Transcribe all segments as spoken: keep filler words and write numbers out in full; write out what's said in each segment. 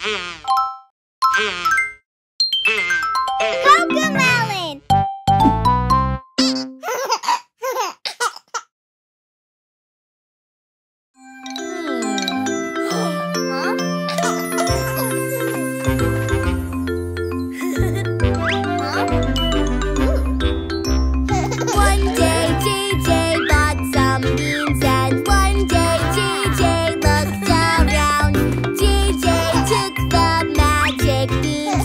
Cocomelon. Magic bean.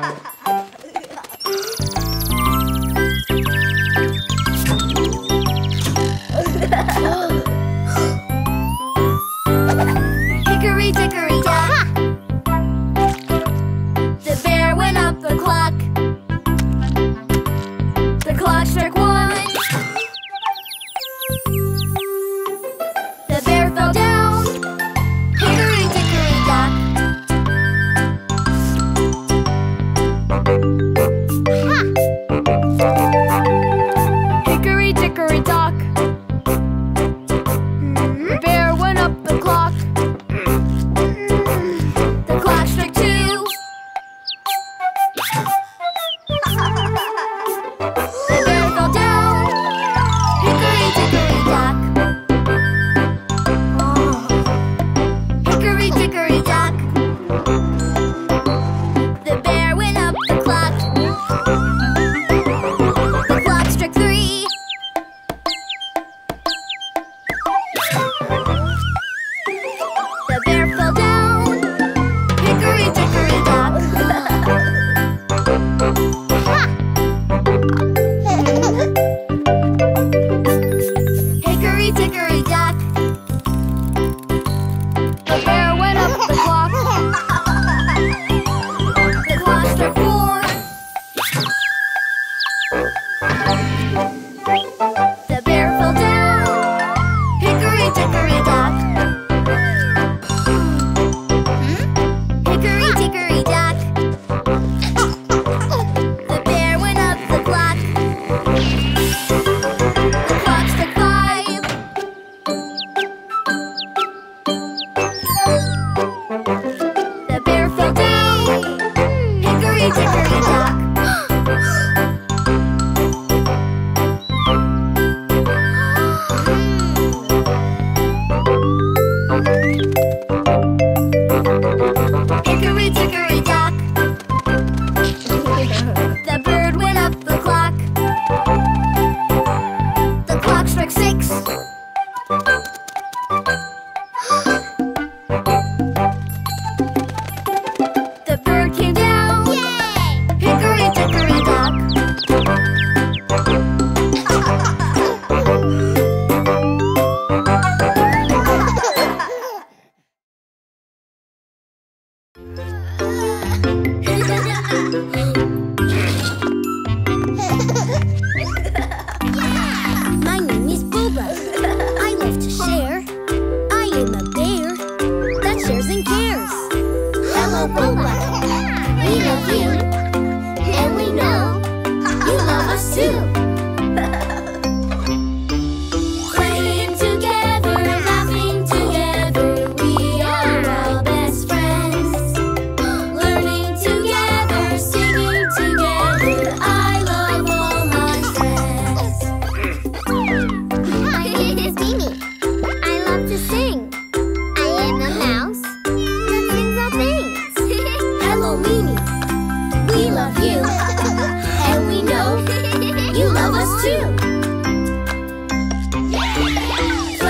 Hickory dickory dock. The bear went up the clock. The clock struck one. The bear fell down. Hickory dickory dock. Ha! Hickory dickory dock. The bear went up the clock. The clock struck two. The bear fell down. Hickory dickory dock. Oh. Hickory dickory dock. The bear went up the clock. The clock struck three. The bear fell down. Hickory dickory dock. Hickory dickory dock. The bear went up the clock. The clock struck four. The bear fell down. Hickory dickory dock. Hickory dickory dock. The bear went up the clock. The clock struck five. The bear fell down. Hickory dickory dock. Hickory dickory dock. The bird went up the clock. The clock struck six. The bird came down. Yay! Hickory dickory dock. My name is Booba. I love to share. I am a bear that shares and cares. Hello, Booba. We love you, and we know you love us too. I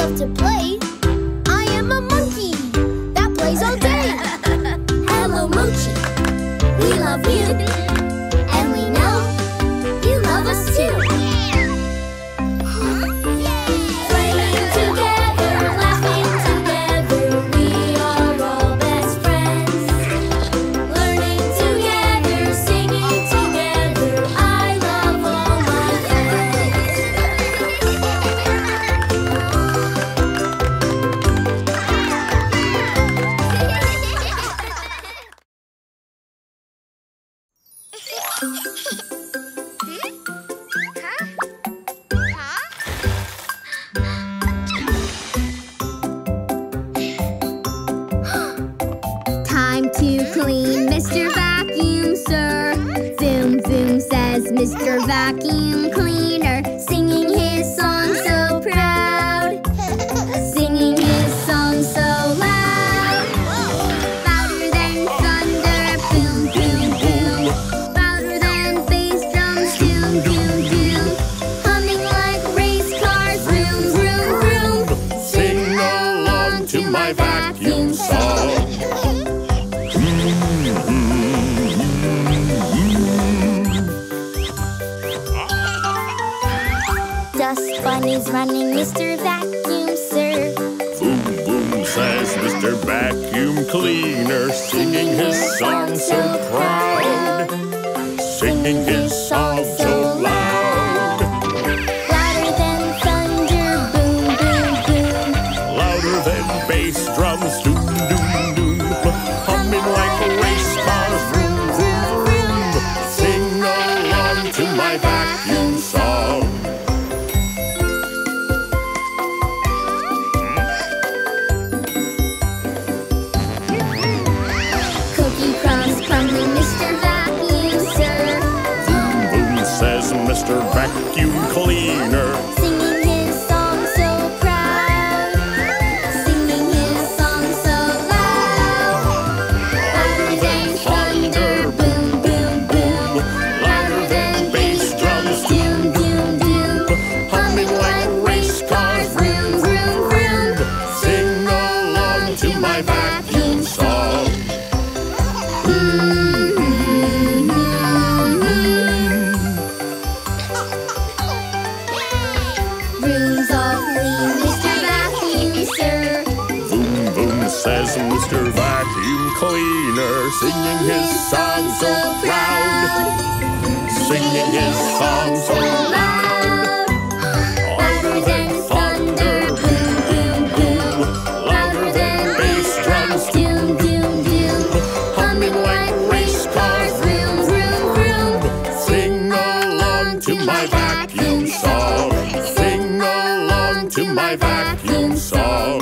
love to play. I am a monkey that plays all day. to clean, Mister Vacuum, sir. Zoom, zoom, says Mister Vacuum Cleaner, singing his song so proud, singing his song so loud. Louder than thunder, boom, boom, boom. Louder than bass drums, doom, doom, doom. Humming like race cars, vroom, vroom, vroom. Sing along to my vacuum song. Dust bunnies running, Mister Vacuum, sir. Boom, boom, says Mister Vacuum Cleaner, singing his song so proud, singing his song so loud. Louder than thunder, boom, boom, boom. Louder than bass drums, doom, doom, doom. Humming like a race car, vroom, vroom, vroom. Sing along to my vacuum song. Mister Vacuum Cleaner, singing his song so proud, singing his song so loud. Louder than thunder, boom, boom, boom. Louder than bass drums, doom, doom, doom. Humming like race cars, vroom, vroom, vroom. Sing along to my vacuum song. Says Mister Vacuum Cleaner, singing his song so proud, singing his song so loud. Louder than thunder, boom, boom, boom. Louder than bass drums, doom, doom, doom. Humming like race cars, vroom, vroom, vroom. Sing along to my vacuum song. Sing along to my vacuum song.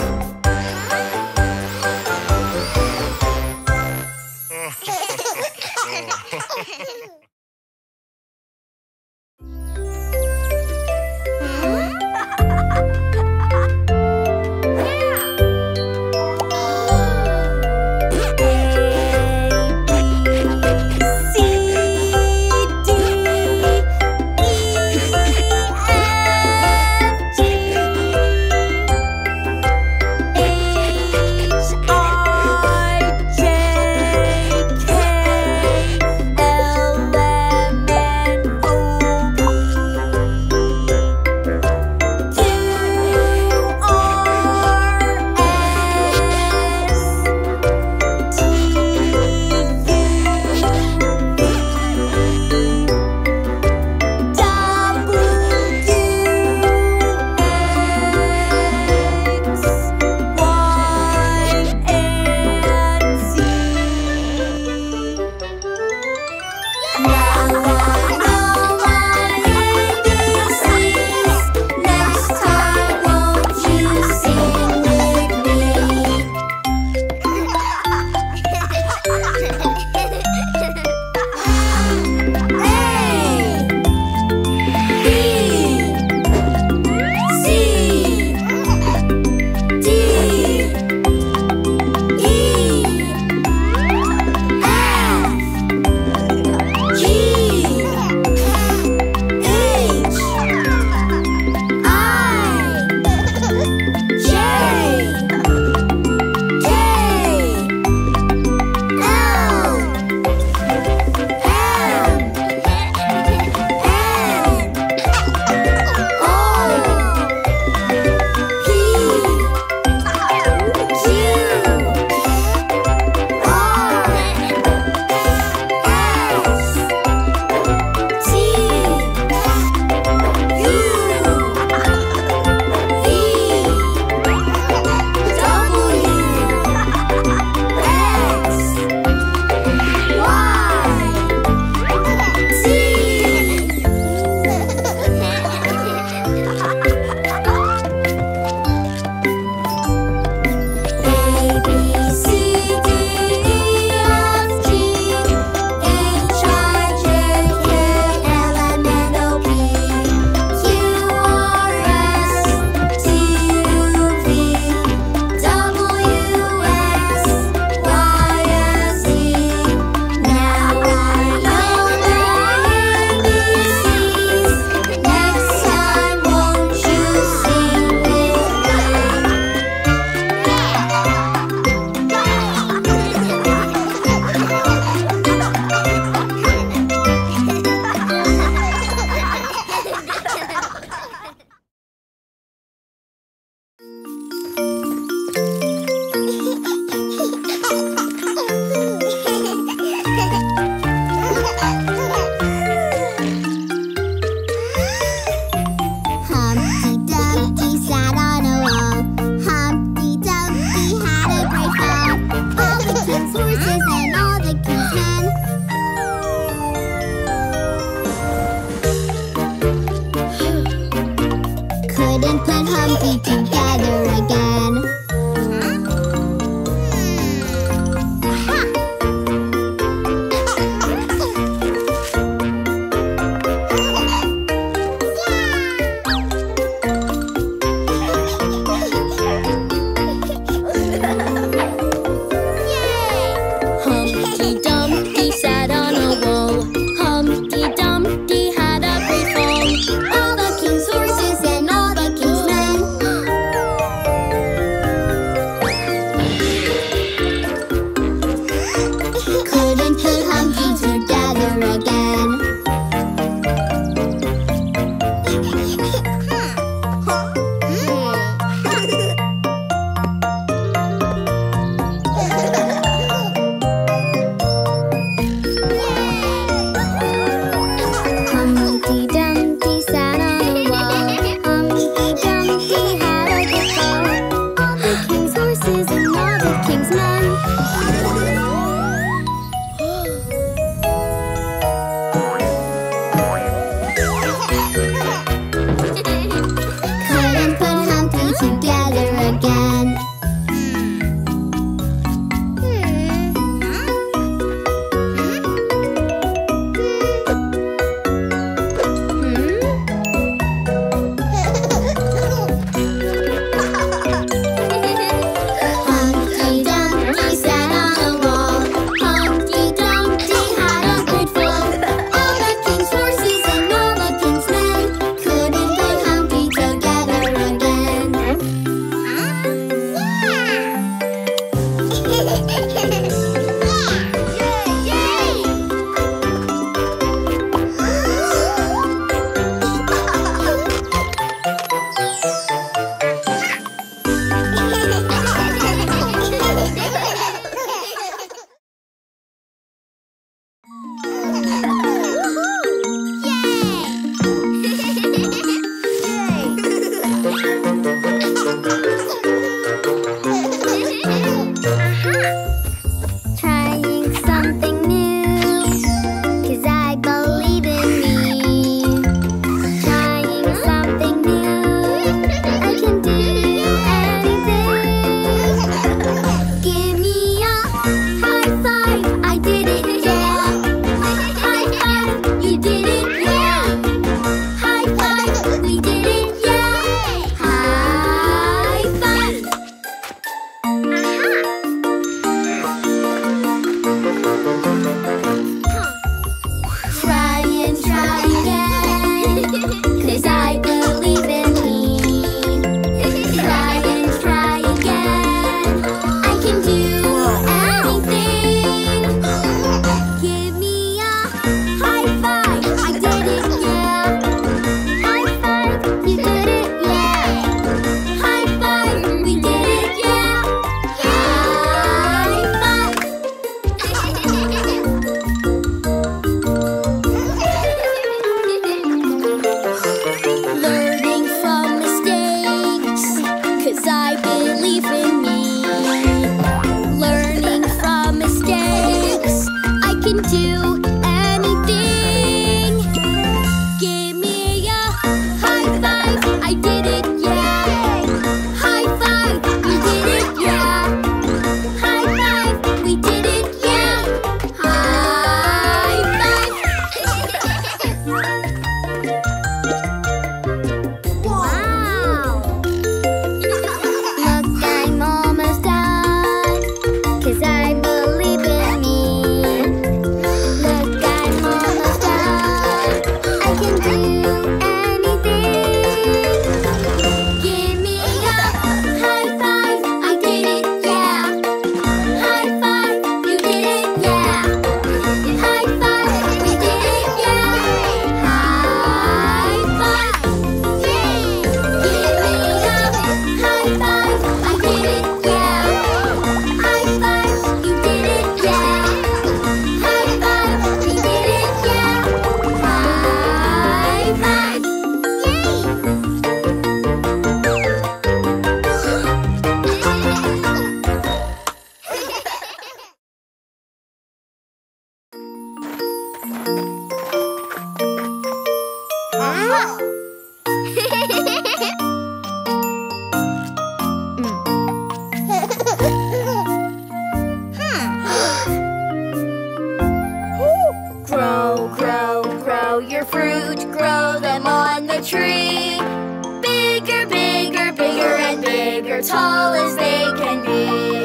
Tall as they can be.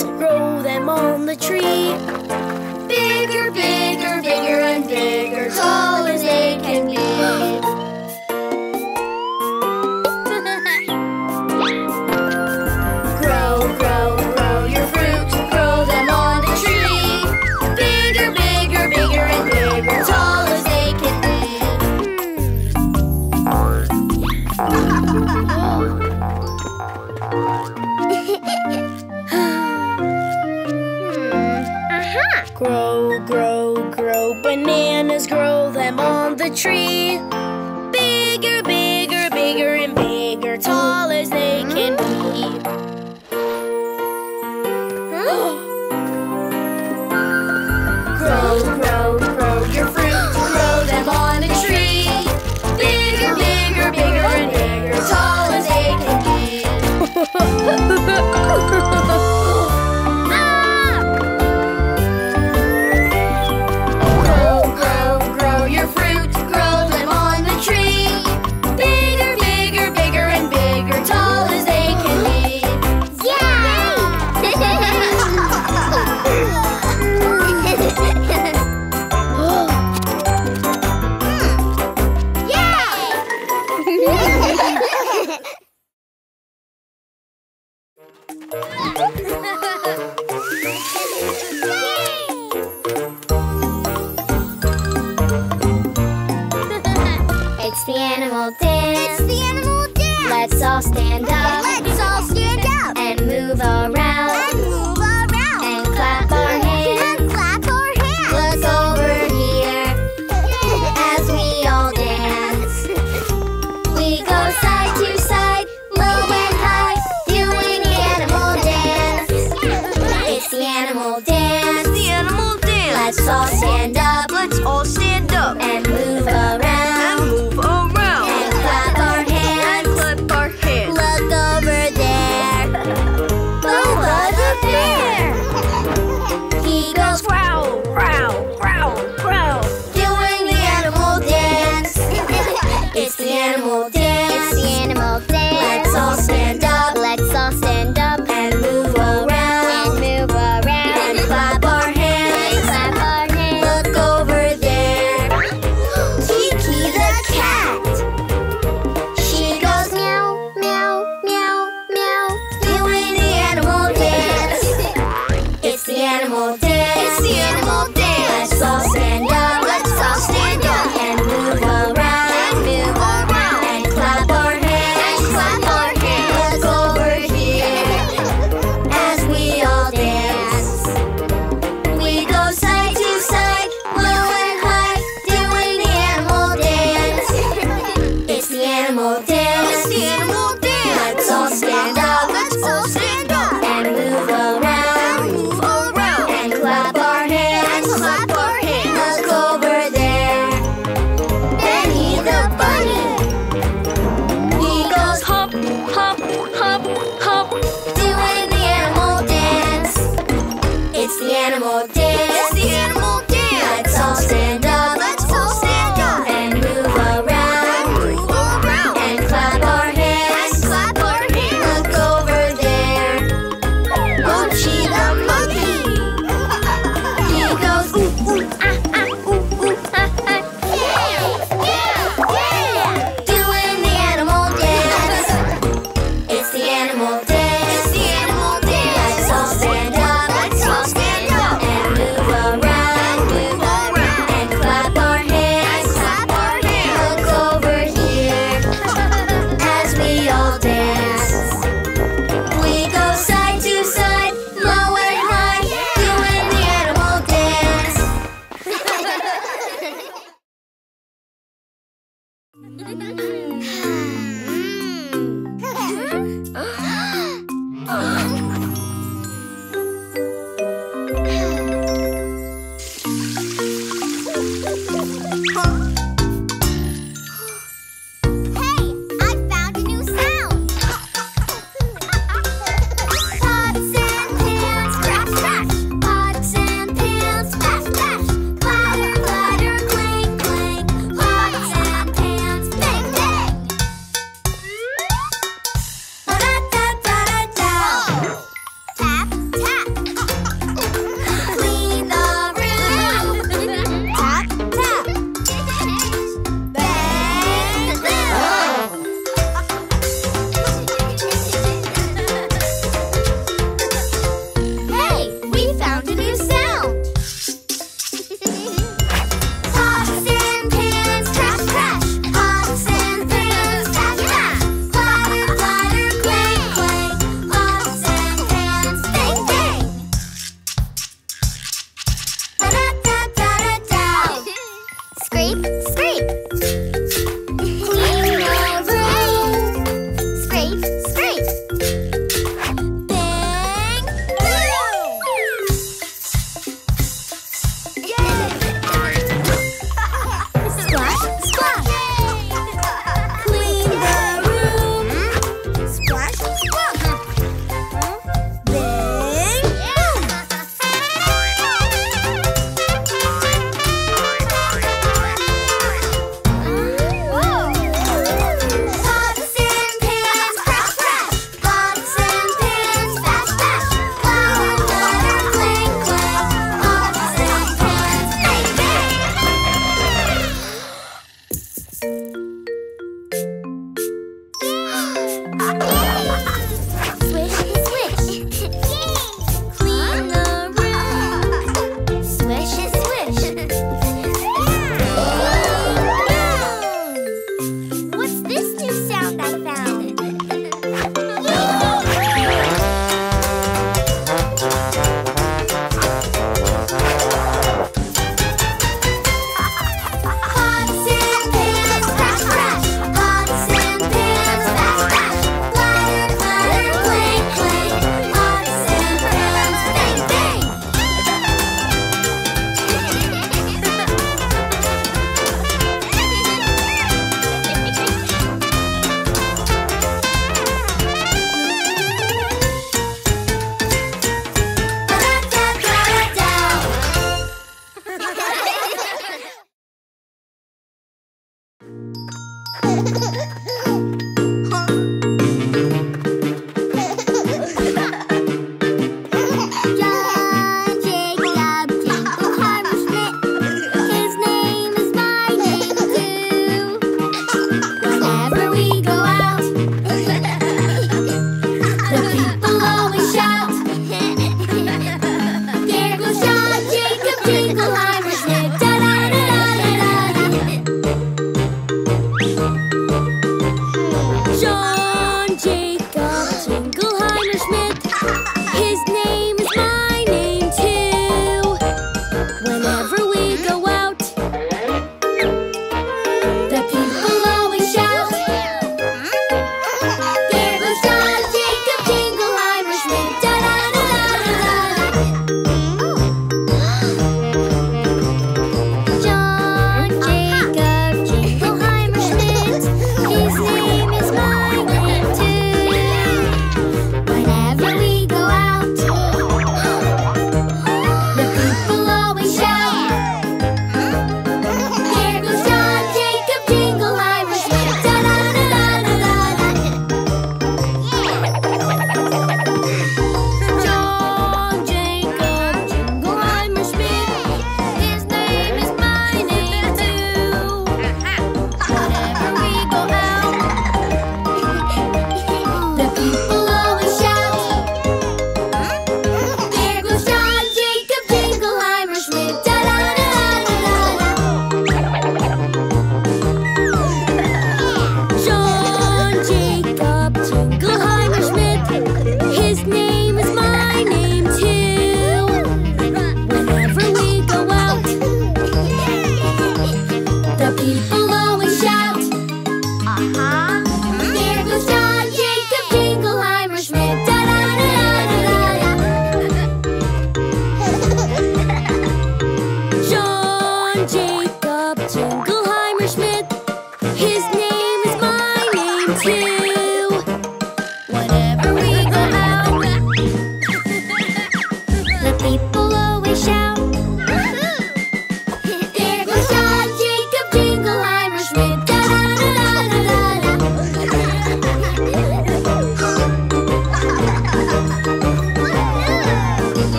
branches, roll them on the tree. Bigger, bigger, bigger and bigger, tall as they can be. Grow, grow, grow your fruit, grow them on the tree. Bigger, bigger, bigger and bigger, tall as they can be. Grow, grow, grow, bananas, grow them on the tree. Bigger, bigger, bigger and bigger, tall as they can be. Grow, grow, grow your fruit, grow them on the tree. Bigger, bigger, bigger and bigger, tall as they can be. It's the animal dance. It's the animal dance. Let's all stand up. Let's all stand up and move around. And move around. And clap our hands. And clap our hands. Look over here as we all dance. We go side to side, low and high, doing the animal dance. It's the animal dance. It's the animal dance. Let's all stand up. Let's all stand up and move around.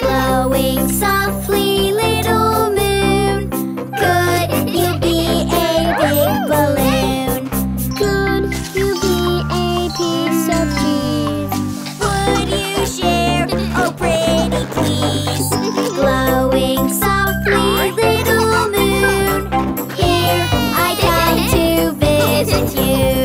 Glowing softly, little moon. Could you be a big balloon? Could you be a piece of cheese? Would you share? Oh, pretty please. Glowing softly, little moon. Here I come to visit you.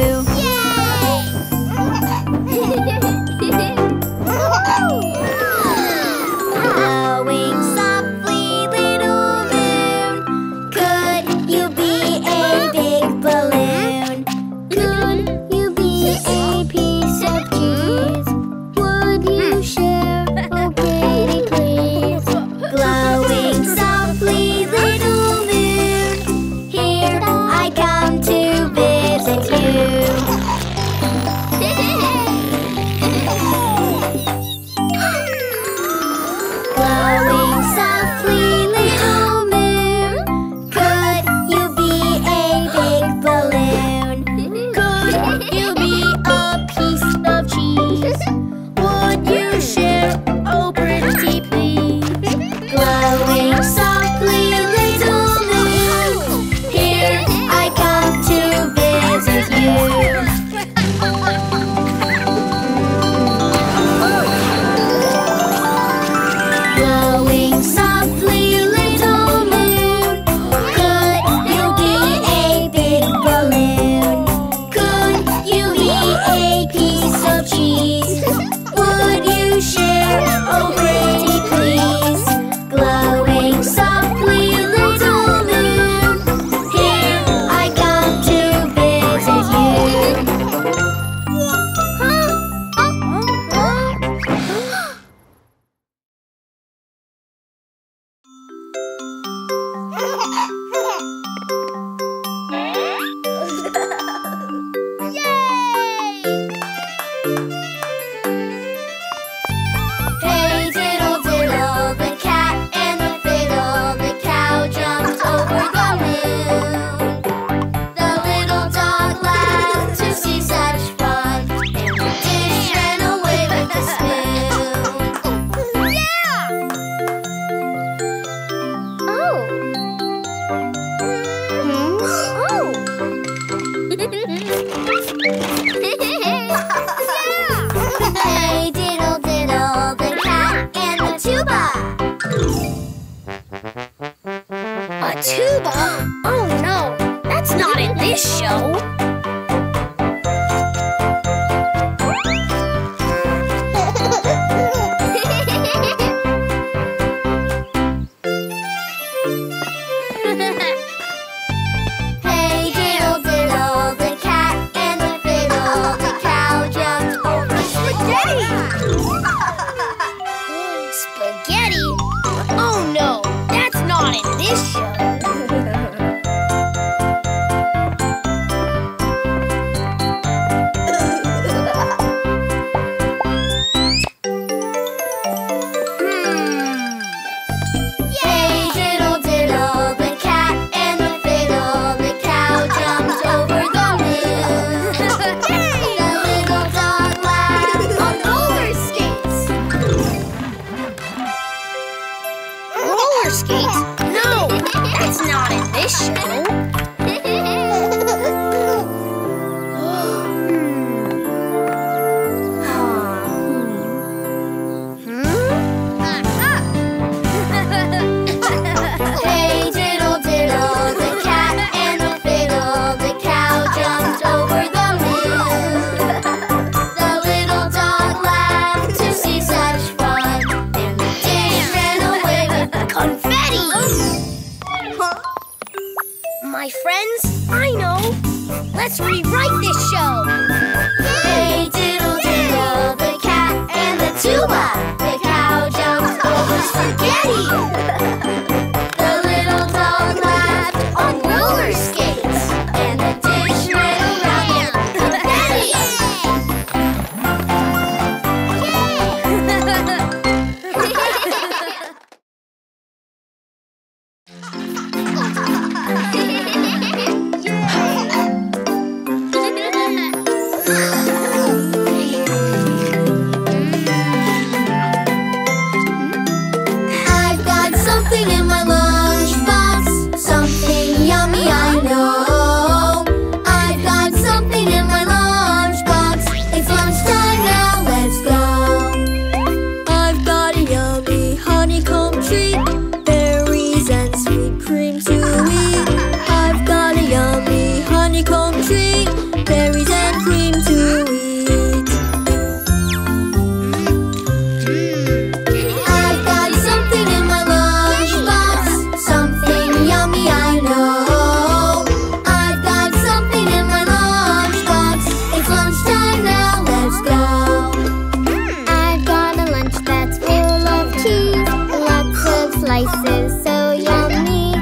slices so yummy.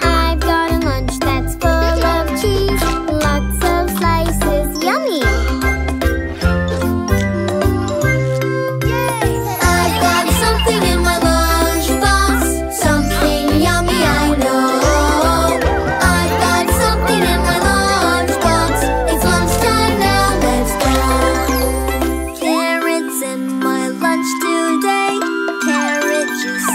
I've got a lunch that's full of cheese. Lots of slices, yummy. Yay! I've got something in my lunchbox, something yummy I know. I've got something in my lunchbox. It's lunchtime now, let's go. Carrots in my lunch today. Carrot juice.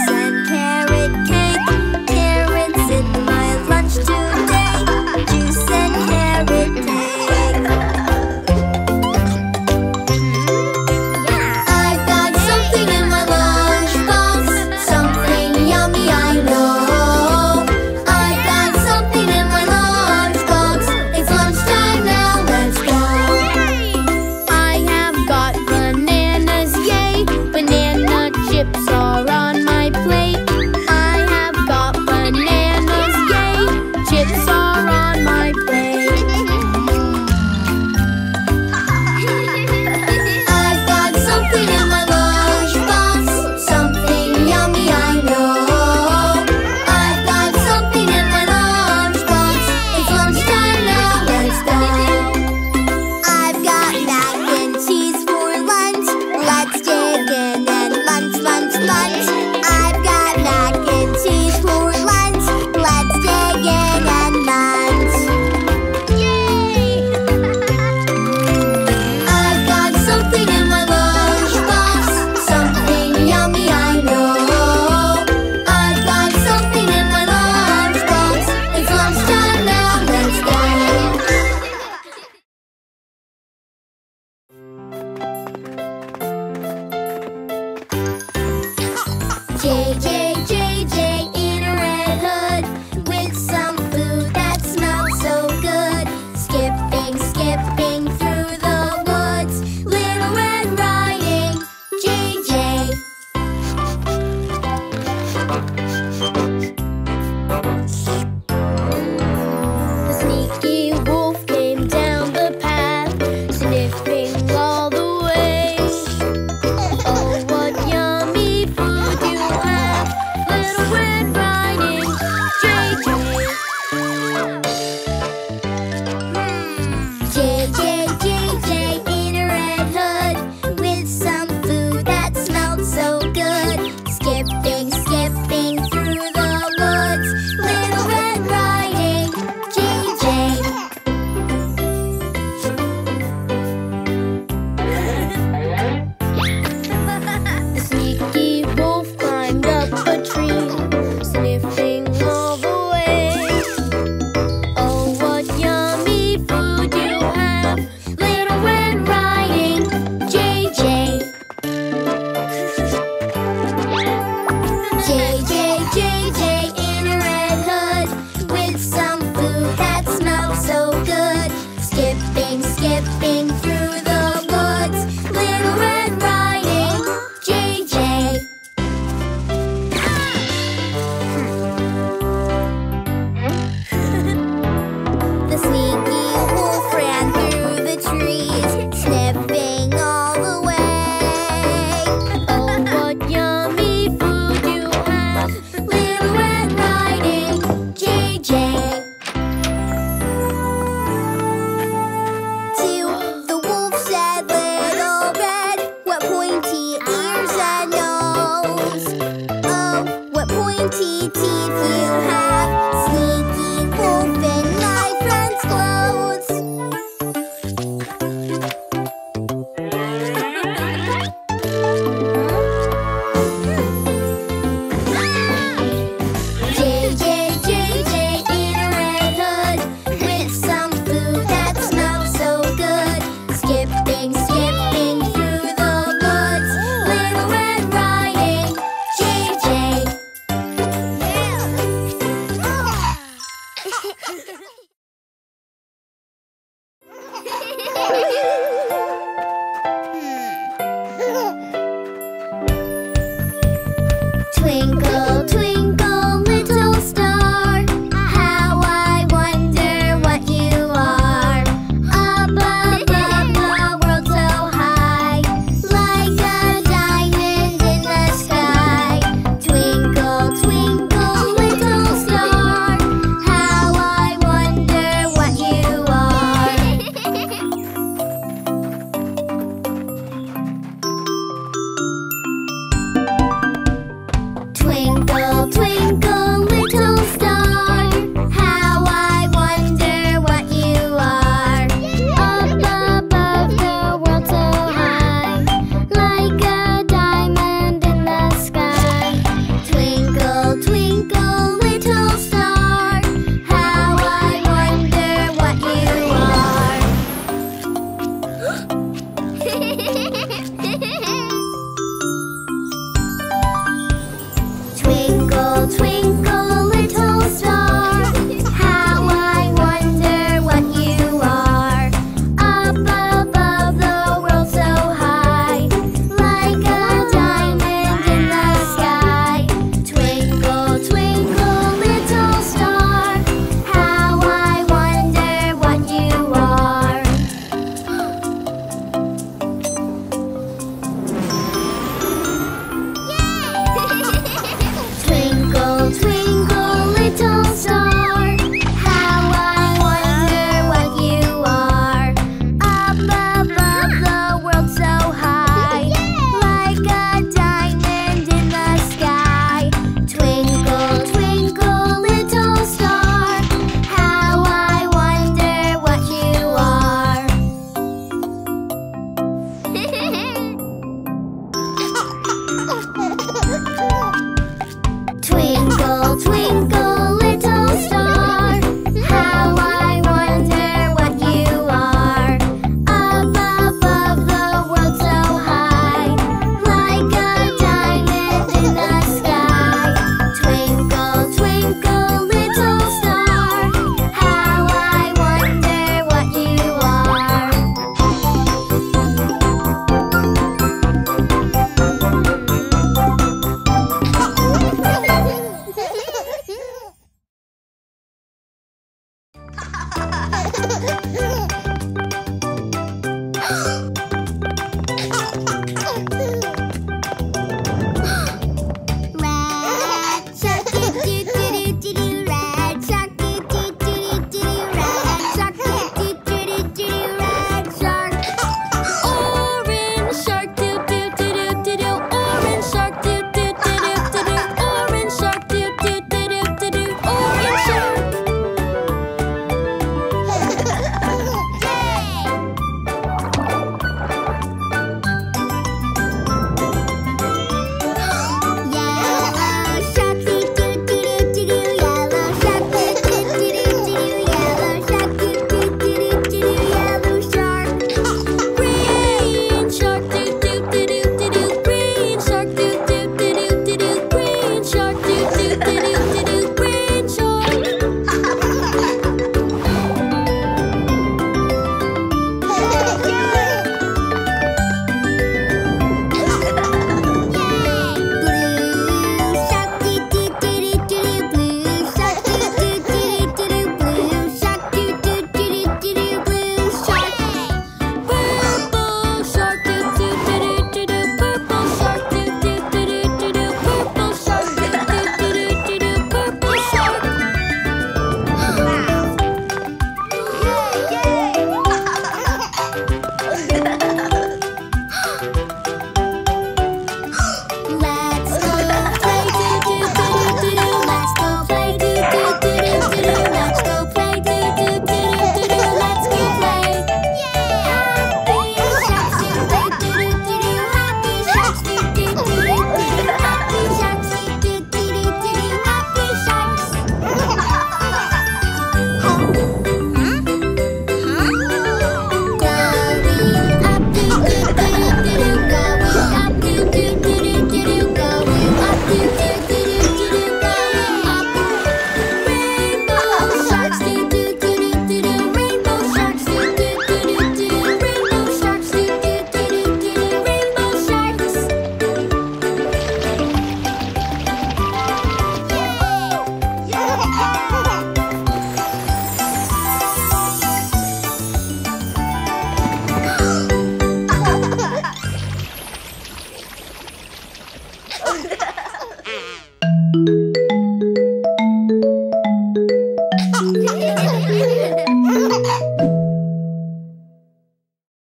Between